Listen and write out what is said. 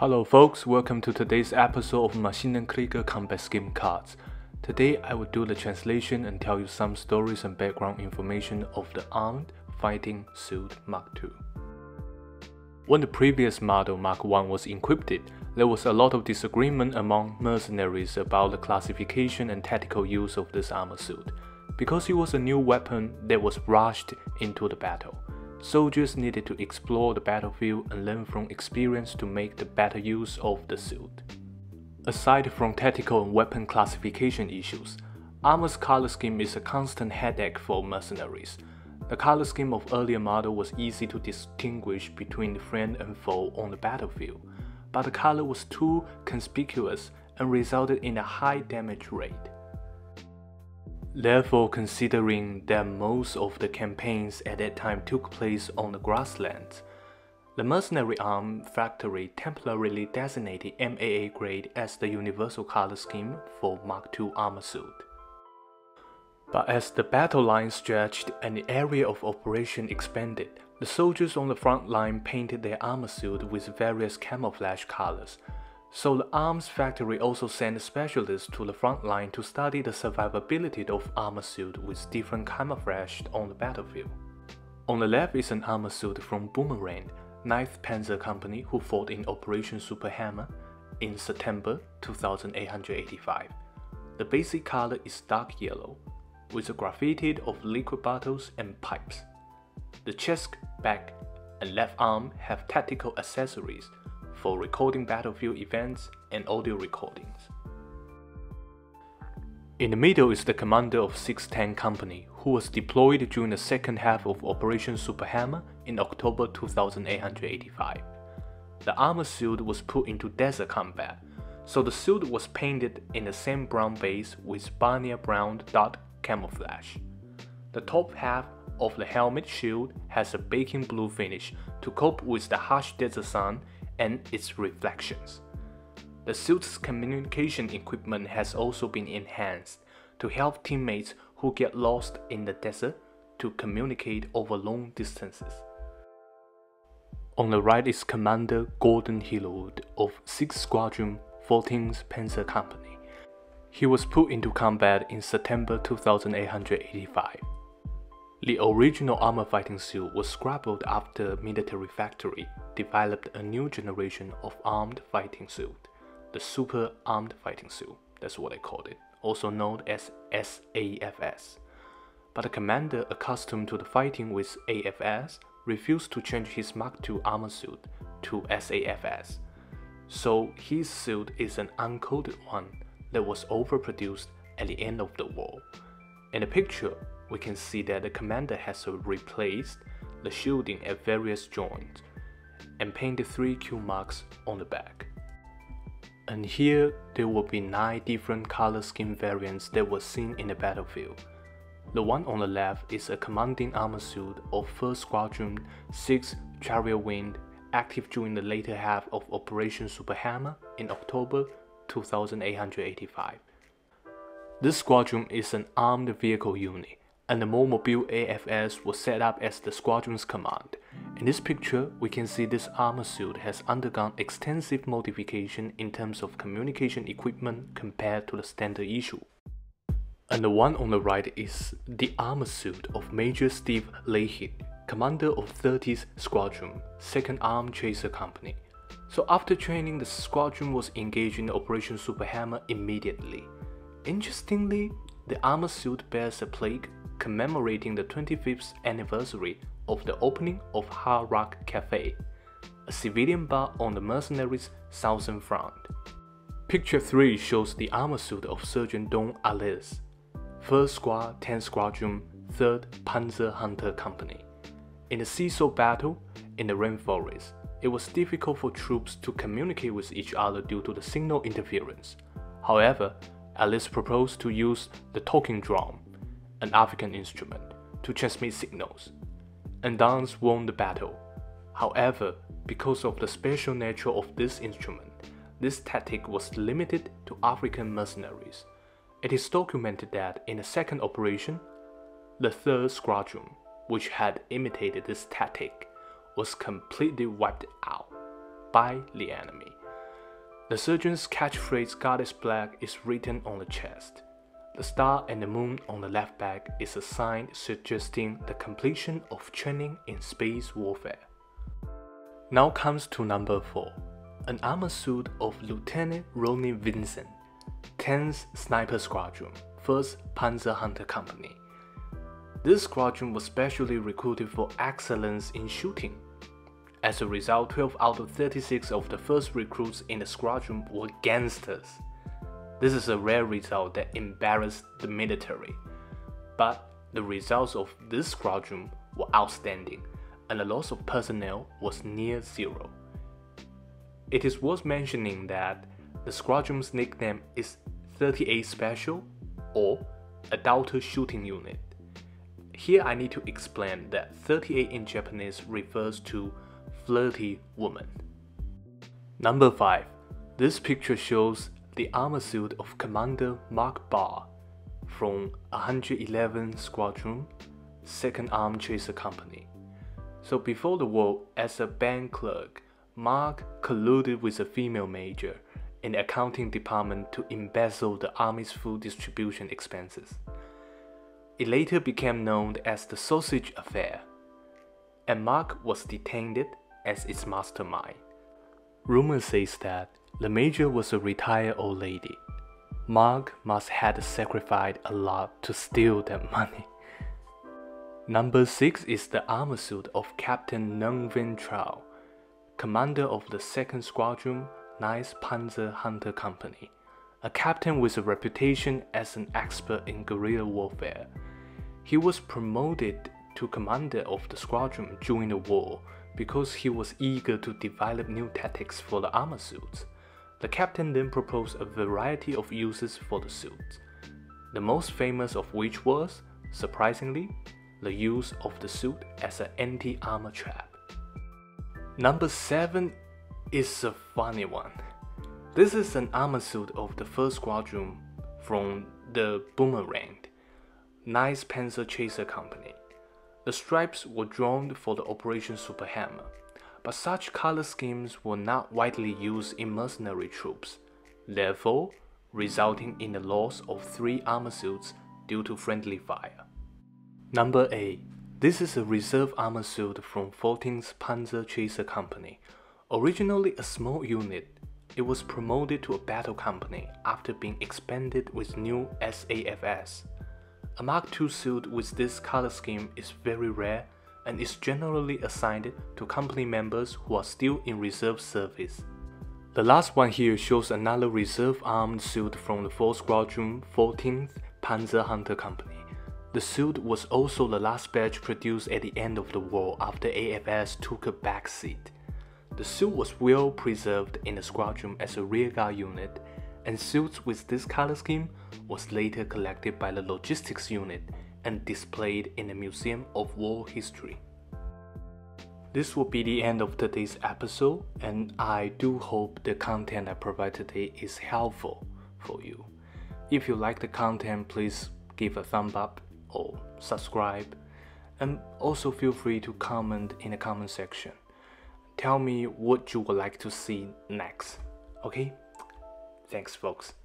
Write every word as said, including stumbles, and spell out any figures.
Hello folks, welcome to today's episode of Maschinen Krieger Combat Scheme Cards. Today I will do the translation and tell you some stories and background information of the Armed Fighting Suit Mark two. When the previous model Mark one was equipped, there was a lot of disagreement among mercenaries about the classification and tactical use of this armor suit. Because it was a new weapon that was rushed into the battle, soldiers needed to explore the battlefield and learn from experience to make the better use of the suit. Aside from tactical and weapon classification issues, armor's color scheme is a constant headache for mercenaries. The color scheme of earlier model was easy to distinguish between the friend and foe on the battlefield, but the color was too conspicuous and resulted in a high damage rate. Therefore, considering that most of the campaigns at that time took place on the grasslands, the mercenary arm factory temporarily designated M A A grade as the universal color scheme for Mark two armor suit. But as the battle line stretched and the area of operation expanded, the soldiers on the front line painted their armor suit with various camouflage colors. So the arms factory also sent specialists to the front line to study the survivability of armor suit with different camouflage on the battlefield. On the left is an armor suit from Boomerang, ninth Panzer Company, who fought in Operation Super Hammer in September two thousand eight hundred eighty-five. The basic color is dark yellow, with a graffiti of liquid bottles and pipes. The chest, back, and left arm have tactical accessories for recording battlefield events and audio recordings. In the middle is the commander of sixth Tank Company, who was deployed during the second half of Operation Super Hammer in October two thousand eight hundred eighty-five. The armor suit was put into desert combat, so the suit was painted in the same brown base with Barnia brown dot camouflage. The top half of the helmet shield has a baking blue finish to cope with the harsh desert sun and its reflections. The suit's communication equipment has also been enhanced to help teammates who get lost in the desert to communicate over long distances. On the right is Commander Gordon Hillwood of sixth Squadron, fourteenth Panzer Company. He was put into combat in September two thousand eight hundred eighty-five. The original armor fighting suit was scrapped after Military Factory developed a new generation of armed fighting suit, the Super Armed Fighting Suit, that's what they called it, also known as S A F S. But the commander, accustomed to the fighting with A F S, refused to change his Mark two armor suit to S A F S. So his suit is an uncoated one that was overproduced at the end of the war. In the picture, we can see that the commander has replaced the shielding at various joints and painted three Q marks on the back. And here there will be nine different color scheme variants that were seen in the battlefield. The one on the left is a commanding armor suit of first Squadron, sixth Chariot Wind, active during the later half of Operation Super Hammer in October two thousand eight hundred eighty-five. This squadron is an armed vehicle unit, and the more mobile A F S was set up as the squadron's command. In this picture, we can see this armor suit has undergone extensive modification in terms of communication equipment compared to the standard issue. And the one on the right is the armor suit of Major Steve Leahy, commander of thirtieth Squadron, second Armed Chaser Company. So after training, the squadron was engaged in Operation Super Hammer immediately. Interestingly, the armor suit bears a plaque commemorating the twenty-fifth anniversary of the opening of Hard Rock Cafe, a civilian bar on the mercenaries' southern front. Picture three shows the armor suit of Surgeon Don Alice, first Squad, tenth Squadron, third Panzer Hunter Company. In the seesaw battle in the rainforest, it was difficult for troops to communicate with each other due to the signal interference. However, Alice proposed to use the talking drum, an African instrument, to transmit signals, and Dons won the battle. However, because of the special nature of this instrument, this tactic was limited to African mercenaries. It is documented that in the second operation, the third Squadron, which had imitated this tactic, was completely wiped out by the enemy. The surgeon's catchphrase "God is black" is written on the chest. The star and the moon on the left back is a sign suggesting the completion of training in space warfare. Now comes to number four, an armor suit of Lieutenant Ronnie Vincent, tenth Sniper Squadron, first Panzer Hunter Company. This squadron was specially recruited for excellence in shooting. As a result, twelve out of thirty-six of the first recruits in the squadron were gangsters. This is a rare result that embarrassed the military. But the results of this squadron were outstanding, and the loss of personnel was near zero. It is worth mentioning that the squadron's nickname is thirty-eight Special, or a Doubter Shooting Unit. Here I need to explain that thirty-eight in Japanese refers to flirty woman. Number five. This picture shows the armor suit of Commander Mark Barr from one hundred eleven Squadron, second Armed Chaser Company. So before the war, as a bank clerk, Mark colluded with a female major in the accounting department to embezzle the army's food distribution expenses. It later became known as the Sausage Affair, and Mark was detained as its mastermind. Rumor says that the major was a retired old lady. Mark must have sacrificed a lot to steal that money. Number six is the armor suit of Captain Nung Vin Trao, commander of the second Squadron, ninth Panzer Hunter Company, a captain with a reputation as an expert in guerrilla warfare. He was promoted to commander of the squadron during the war because he was eager to develop new tactics for the armor suits. The captain then proposed a variety of uses for the suits, the most famous of which was, surprisingly, the use of the suit as an anti-armor trap. Number seven is a funny one. This is an armor suit of the first Squadron from the Boomerang, ninth Panzer Chaser Company. The stripes were drawn for the Operation Super Hammer, but such color schemes were not widely used in mercenary troops, therefore resulting in the loss of three armor suits due to friendly fire. Number eight. This is a reserve armor suit from fourteenth Panzer Chaser Company. Originally a small unit, it was promoted to a battle company after being expanded with new S A F S. A Mark two suit with this color scheme is very rare and is generally assigned to company members who are still in reserve service. The last one here shows another reserve armed suit from the fourth Squadron, fourteenth Panzer Hunter Company. The suit was also the last batch produced at the end of the war after A F S took a backseat. The suit was well preserved in the squadron as a rearguard unit, and suits with this color scheme was later collected by the logistics unit and displayed in the Museum of War History. This will be the end of today's episode, and I do hope the content I provide today is helpful for you. If you like the content, please give a thumb up or subscribe, and also feel free to comment in the comment section. Tell me what you would like to see next, okay? Thanks, folks.